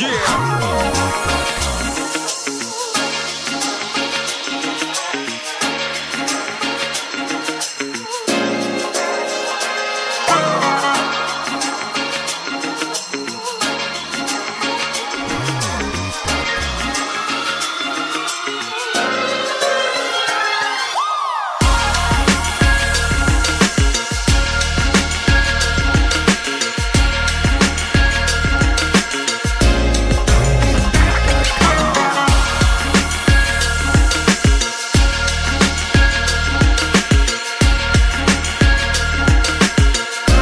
Yeah.